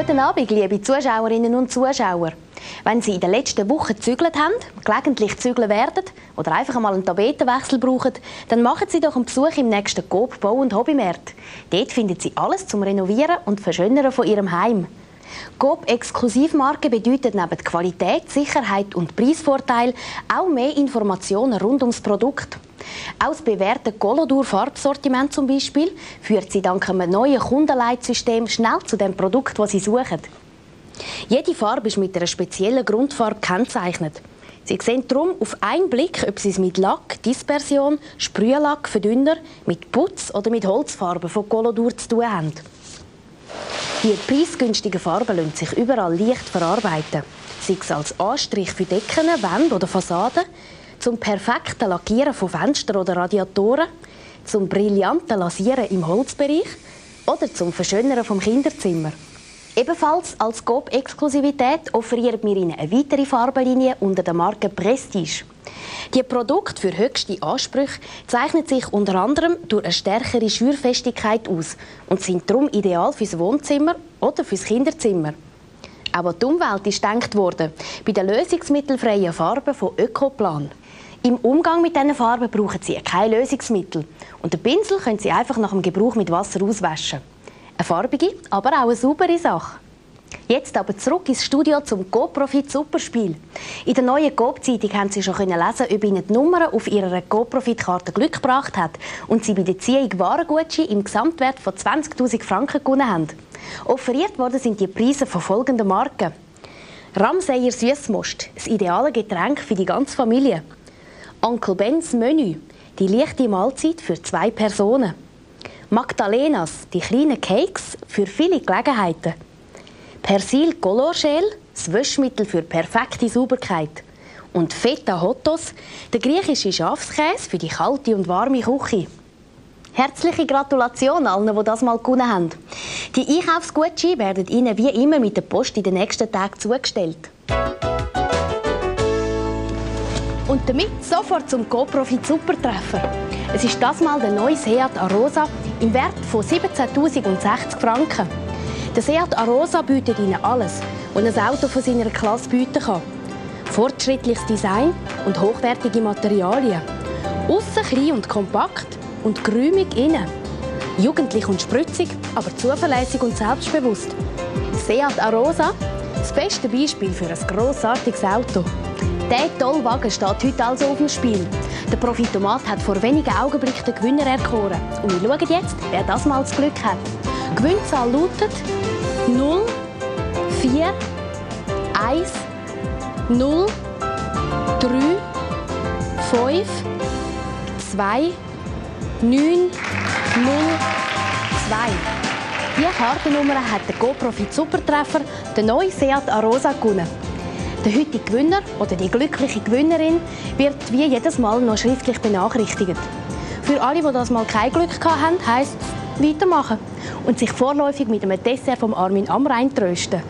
Guten Abend, liebe Zuschauerinnen und Zuschauer. Wenn Sie in den letzten Wochen gezügelt haben, gelegentlich zügeln werden oder einfach einmal einen Tapetenwechsel brauchen, dann machen Sie doch einen Besuch im nächsten Coop Bau- und Hobbymarkt. Dort finden Sie alles zum Renovieren und Verschönern von Ihrem Heim. Coop-Exklusivmarke bedeutet neben Qualität, Sicherheit und Preisvorteil auch mehr Informationen rund ums Produkt. Auch das bewährte Collodur-Farbsortiment zum Beispiel führt Sie dank einem neuen Kundenleitsystem schnell zu dem Produkt, das Sie suchen. Jede Farbe ist mit einer speziellen Grundfarbe gekennzeichnet. Sie sehen darum auf einen Blick, ob Sie es mit Lack, Dispersion, Sprühlack, Verdünner, mit Putz oder mit Holzfarben von Collodur zu tun haben. Die preisgünstigen Farben lassen sich überall leicht verarbeiten. Sei es als Anstrich für Decken, Wände oder Fassaden, zum perfekten Lackieren von Fenstern oder Radiatoren, zum brillanten Lasieren im Holzbereich oder zum Verschönern vom Kinderzimmer. Ebenfalls als Coop-Exklusivität offerieren wir Ihnen eine weitere Farbenlinie unter der Marke Prestige. Die Produkte für höchste Ansprüche zeichnen sich unter anderem durch eine stärkere Schürfestigkeit aus und sind darum ideal fürs Wohnzimmer oder fürs Kinderzimmer. Aber die Umwelt ist gedacht worden bei den lösungsmittelfreien Farben von Ökoplan. Im Umgang mit diesen Farben brauchen Sie keine Lösungsmittel und den Pinsel können Sie einfach nach dem Gebrauch mit Wasser auswaschen. Eine farbige, aber auch eine saubere Sache. Jetzt aber zurück ins Studio zum Coop-Profit-Superspiel. In der neuen Coop-Zeitung haben Sie schon lesen, ob Ihnen die Nummern auf Ihrer Coop-Profit-Karte Glück gebracht hat und Sie bei der Ziehung Warengutscheine im Gesamtwert von 20'000 Franken gewonnen haben. Offeriert worden sind die Preise von folgenden Marken: Ramsayer Süssmost, das ideale Getränk für die ganze Familie. Onkel Bens Menü, die leichte Mahlzeit für 2 Personen. Magdalenas, die kleinen Cakes für viele Gelegenheiten. Persil Color, das Wäschmittel für perfekte Sauberkeit. Und Feta Hotos, der griechische Schafskäse für die kalte und warme Küche. Herzliche Gratulation allen, die das mal gewonnen haben. Die Einkaufsgutscheine werden Ihnen wie immer mit der Post in den nächsten Tagen zugestellt. Und damit sofort zum Co-Profit Super Treffer. Es ist das Mal der neue Seat Arosa im Wert von 17'060 Franken. Der Seat Arosa bietet Ihnen alles, was ein Auto von seiner Klasse bieten kann. Fortschrittliches Design und hochwertige Materialien. Aussen klein und kompakt und geräumig innen. Jugendlich und spritzig, aber zuverlässig und selbstbewusst. Seat Arosa, das beste Beispiel für ein grossartiges Auto. Dieser tolle Wagen steht heute also auf dem Spiel. Der Profitomat hat vor wenigen Augenblicken den Gewinner erkoren. Und wir schauen jetzt, wer das mal das Glück hat. Die Gewinnzahl lautet 0, 4, 1, 0, 3, 5, 2, 9, 0, 2. Diese Kartennummer hat der Co-Profit Supertreffer, der neue Seat Arosa, gewonnen. Der heutige Gewinner oder die glückliche Gewinnerin wird wie jedes Mal noch schriftlich benachrichtigt. Für alle, die das mal kein Glück hatten, heisst es weitermachen und sich vorläufig mit einem Dessert von Armin Amrein trösten.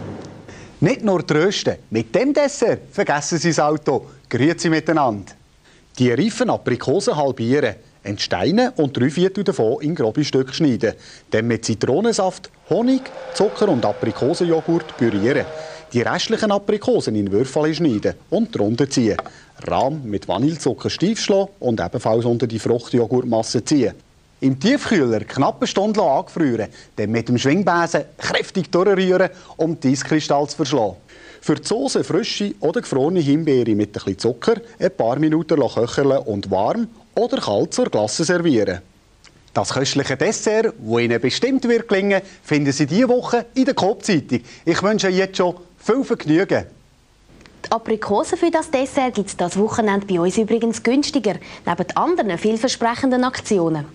Nicht nur trösten, mit dem Dessert vergessen Sie das Auto. Grüezi miteinander. Die reifen Aprikosen halbieren, entsteinen und 3/4 davon in grobe Stücke schneiden. Dann mit Zitronensaft, Honig, Zucker und Aprikosenjoghurt pürieren. Die restlichen Aprikosen in Würfel schneiden und drunter ziehen. Rahm mit Vanillezucker steif schlagen und ebenfalls unter die Fruchtjoghurtmasse ziehen. Im Tiefkühler knapp eine Stunde angefrieren, dann mit dem Schwingbesen kräftig durchrühren, um die Eiskristalle zu verschlagen. Für die Soße frische oder gefrorene Himbeere mit ein bisschen Zucker ein paar Minuten köcheln und warm oder kalt zur Glasse servieren. Das köstliche Dessert, das Ihnen bestimmt wird gelingen, finden Sie diese Woche in der Coop-Zeitung. Ich wünsche Ihnen jetzt schon viel Vergnügen. Die Aprikosen für das Dessert gibt es das Wochenende bei uns übrigens günstiger, neben anderen vielversprechenden Aktionen.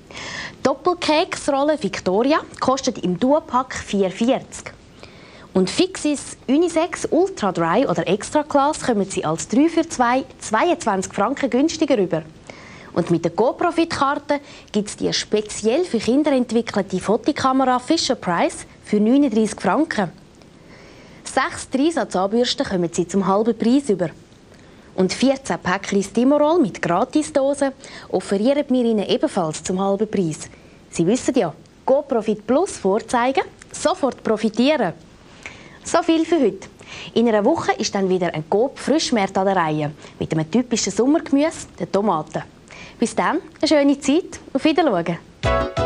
Doppelkeksrolle Victoria kostet im Duopack 4,40. Und Fixis Unisex Ultra Dry oder Extra Class kommen Sie als 3 für 2 22 Franken günstiger rüber. Und mit der GoProfit-Karte gibt es die speziell für Kinder entwickelte Fotokamera Fisher Price für 39 Franken. 6 Dreisatzanbürsten kommen Sie zum halben Preis über. Und 14 Päckchen Stimoroll mit Gratisdosen offerieren wir Ihnen ebenfalls zum halben Preis. Sie wissen ja, GoProfit Plus vorzeigen, sofort profitieren. So viel für heute. In einer Woche ist dann wieder ein Coop Frischmarkt an der Reihe mit einem typischen Sommergemüse, der Tomate. Bis dann, eine schöne Zeit, auf Wiedersehen.